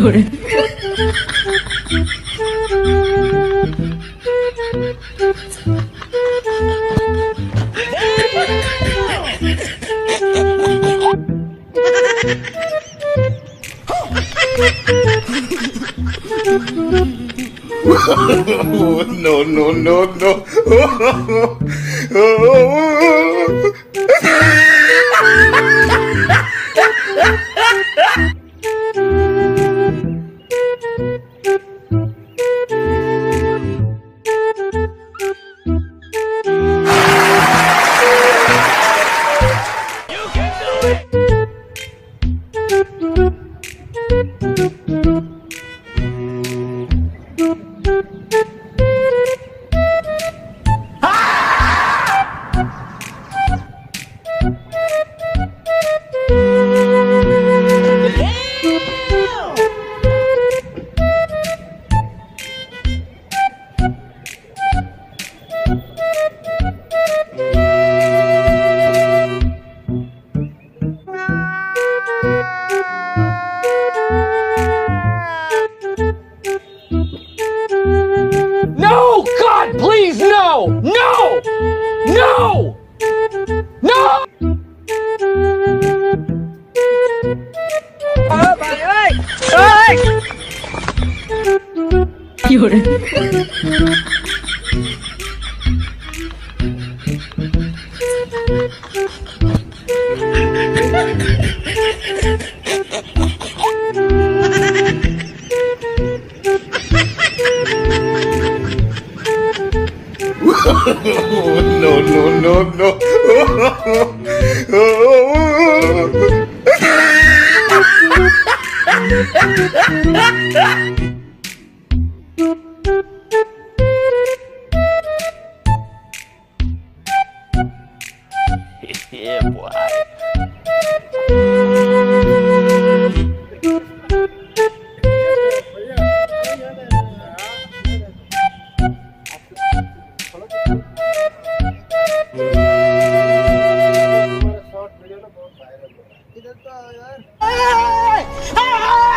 Pure. Oh, no, no, no, no. Oh. Hey! Hey!